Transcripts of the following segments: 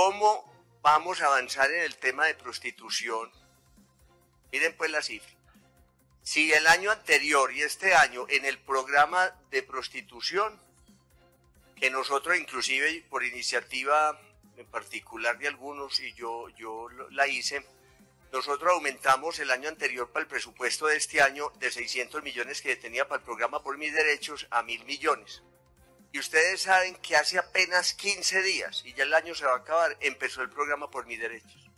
¿Cómo vamos a avanzar en el tema de prostitución? Miren pues la cifra. Si el año anterior y este año en el programa de prostitución, que nosotros inclusive por iniciativa en particular de algunos, y yo la hice, nosotros aumentamos el año anterior para el presupuesto de este año de 600 millones que tenía para el programa Por Mis Derechos a 1.000 millones. Y ustedes saben que hace apenas 15 días, y ya el año se va a acabar, empezó el programa Por Mis Derechos.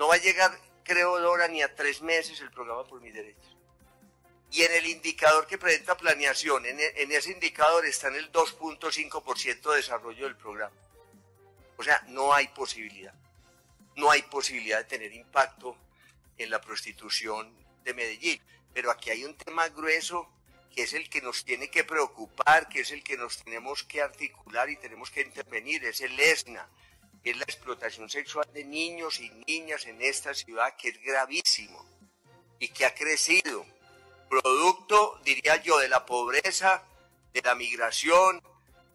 No va a llegar, creo, Dora, ni a 3 meses el programa Por Mis Derechos. Y en el indicador que presenta planeación, en ese indicador está en el 2.5% de desarrollo del programa. O sea, no hay posibilidad. No hay posibilidad de tener impacto en la prostitución de Medellín. Pero aquí hay un tema grueso que es el que nos tiene que preocupar, que es el que nos tenemos que articular y tenemos que intervenir. Es el ESNA. Es la explotación sexual de niños y niñas en esta ciudad, que es gravísimo y que ha crecido, producto, diría yo, de la pobreza, de la migración,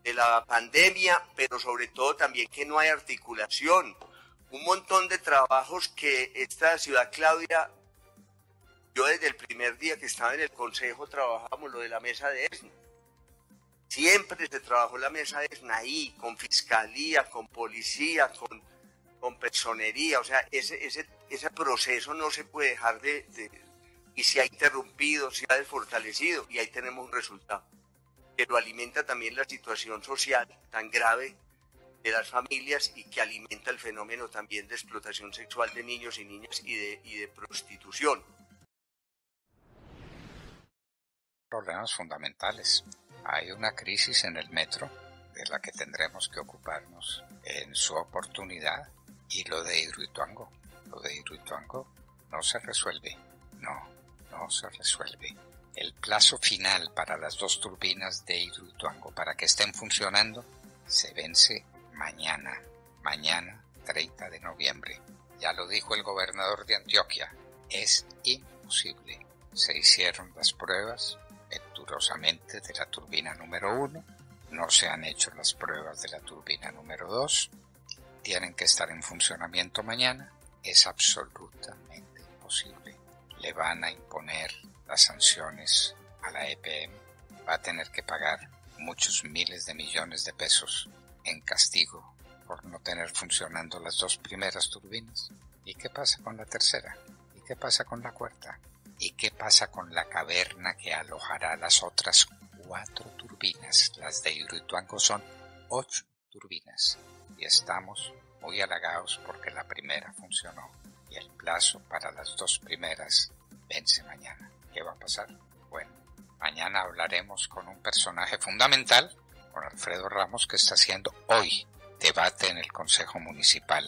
de la pandemia, pero sobre todo también que no hay articulación. Un montón de trabajos que esta ciudad, Claudia, yo desde el primer día que estaba en el Consejo trabajamos lo de la mesa de ESNA. Siempre se trabajó la mesa es ahí, con fiscalía, con policía, con personería. O sea, ese proceso no se puede dejar y se ha interrumpido, se ha desfortalecido, y ahí tenemos un resultado. Pero alimenta también la situación social tan grave de las familias, y que alimenta el fenómeno también de explotación sexual de niños y niñas y de prostitución. Problemas fundamentales. Hay una crisis en el metro de la que tendremos que ocuparnos en su oportunidad, y lo de Hidroituango no se resuelve, no se resuelve. El plazo final para las 2 turbinas de Hidroituango para que estén funcionando se vence mañana 30 de noviembre. Ya lo dijo el gobernador de Antioquia, es imposible. Se hicieron las pruebas venturosamente de la turbina número 1, no se han hecho las pruebas de la turbina número 2, tienen que estar en funcionamiento mañana, es absolutamente imposible. Le van a imponer las sanciones a la EPM, va a tener que pagar muchos miles de millones de pesos en castigo por no tener funcionando las 2 primeras turbinas. ¿Y qué pasa con la tercera? ¿Y qué pasa con la cuarta? ¿Y qué pasa con la caverna que alojará las otras 4 turbinas? Las de Hidroituango son 8 turbinas, y estamos muy halagados porque la primera funcionó, y el plazo para las 2 primeras vence mañana. ¿Qué va a pasar? Bueno, mañana hablaremos con un personaje fundamental, con Alfredo Ramos, que está haciendo hoy debate en el Consejo Municipal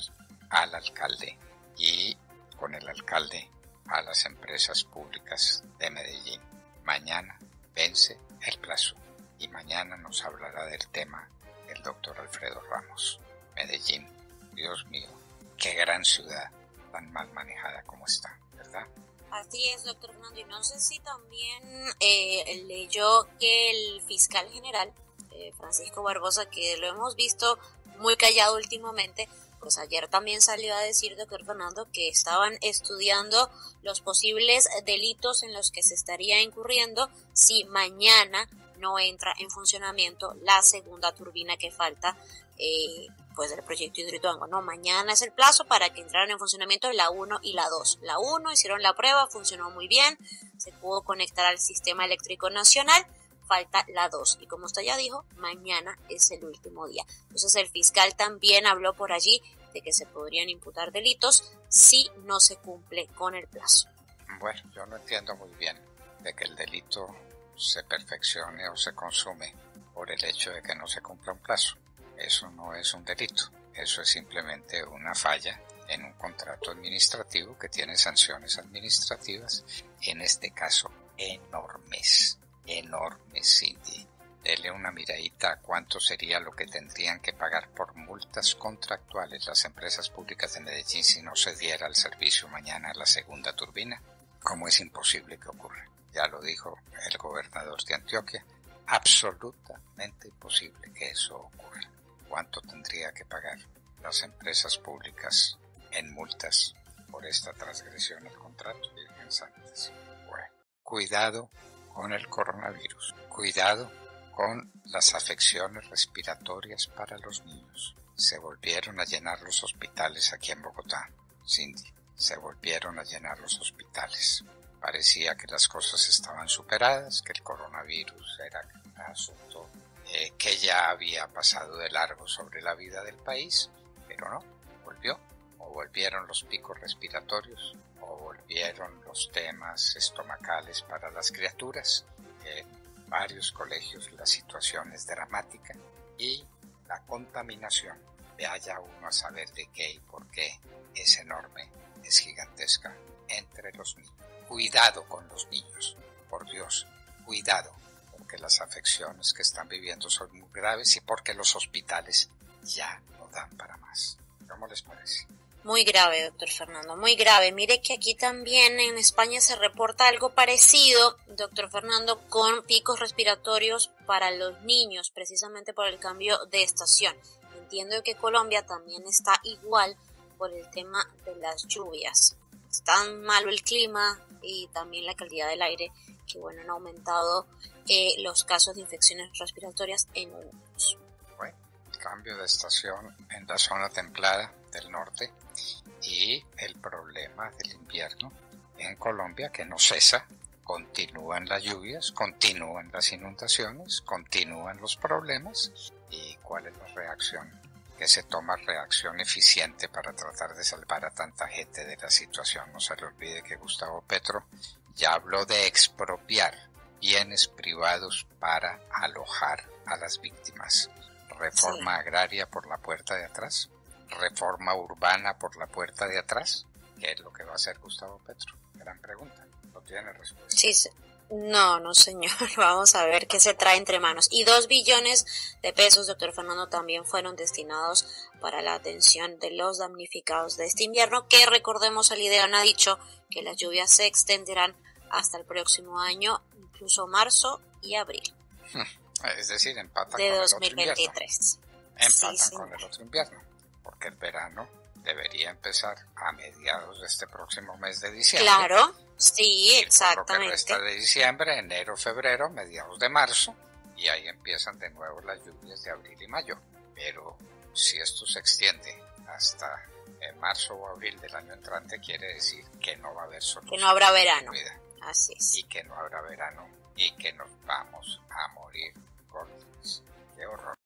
al alcalde, y con el alcalde a las empresas públicas de Medellín. Mañana vence el plazo, y mañana nos hablará del tema el doctor Alfredo Ramos. Medellín, Dios mío, qué gran ciudad, tan mal manejada como está, ¿verdad? Así es, doctor Hernando. Y no sé si también leyó que el fiscal general Francisco Barbosa, que lo hemos visto muy callado últimamente, pues ayer también salió a decir, doctor Fernando, que estaban estudiando los posibles delitos en los que se estaría incurriendo si mañana no entra en funcionamiento la 2.ª turbina que falta pues del proyecto Hidroituango. No, mañana es el plazo para que entraran en funcionamiento la 1 y la 2. La 1 hicieron la prueba, funcionó muy bien, se pudo conectar al sistema eléctrico nacional. Falta la 2, y como usted ya dijo, mañana es el último día. Entonces el fiscal también habló por allí de que se podrían imputar delitos si no se cumple con el plazo. Bueno, yo no entiendo muy bien de que el delito se perfeccione o se consume por el hecho de que no se cumpla un plazo. Eso no es un delito, eso es simplemente una falla en un contrato administrativo que tiene sanciones administrativas, en este caso enormes, Cindy. Dele una miradita a cuánto sería lo que tendrían que pagar por multas contractuales las empresas públicas de Medellín si no se diera el servicio mañana a la 2.ª turbina. ¿Cómo es imposible que ocurra? Ya lo dijo el gobernador de Antioquia, absolutamente imposible que eso ocurra. ¿Cuánto tendría que pagar las empresas públicas en multas por esta transgresión al contrato, Virgen Santas. Bueno, cuidado con el coronavirus, cuidado con las afecciones respiratorias para los niños. Se volvieron a llenar los hospitales aquí en Bogotá, Cindy. Se volvieron a llenar los hospitales. Parecía que las cosas estaban superadas, que el coronavirus era un asunto que ya había pasado de largo sobre la vida del país, pero no, volvió. O volvieron los picos respiratorios, o volvieron los temas estomacales para las criaturas. En varios colegios la situación es dramática y la contaminación, vaya uno a saber de qué y por qué, es enorme, es gigantesca entre los niños. Cuidado con los niños, por Dios, cuidado, porque las afecciones que están viviendo son muy graves y porque los hospitales ya no dan para más. ¿Cómo les parece? Muy grave, doctor Fernando, muy grave. Mire que aquí también en España se reporta algo parecido, doctor Fernando, con picos respiratorios para los niños, precisamente por el cambio de estación. Entiendo que Colombia también está igual por el tema de las lluvias. Es tan malo el clima y también la calidad del aire que bueno, han aumentado los casos de infecciones respiratorias en niños. Bueno, cambio de estación en la zona templada del norte y el problema del invierno en Colombia que no cesa, continúan las lluvias, continúan las inundaciones, continúan los problemas. ¿Y cuál es la reacción? Que se toma reacción eficiente para tratar de salvar a tanta gente de la situación. No se le olvide que Gustavo Petro ya habló de expropiar bienes privados para alojar a las víctimas. Reforma agraria por la puerta de atrás, reforma urbana por la puerta de atrás. ¿Qué es lo que va a hacer Gustavo Petro? Gran pregunta, no tiene respuesta. Sí, no señor, vamos a ver qué se trae entre manos. Y 2 billones de pesos, doctor Fernando, también fueron destinados para la atención de los damnificados de este invierno, que recordemos el Ideam ha dicho que las lluvias se extenderán hasta el próximo año, incluso marzo y abril. Es decir, empatan de con 2023. El otro invierno. Empatan con el otro invierno, porque el verano debería empezar a mediados de este próximo mes de diciembre. Claro, sí, exactamente. Por lo que resta de diciembre, enero, febrero, mediados de marzo, y ahí empiezan de nuevo las lluvias de abril y mayo. Pero si esto se extiende hasta marzo o abril del año entrante, quiere decir que no va a haber solución. Que no habrá verano. Así es. Y que no habrá verano y que nos vamos a morir gordos. Qué horror.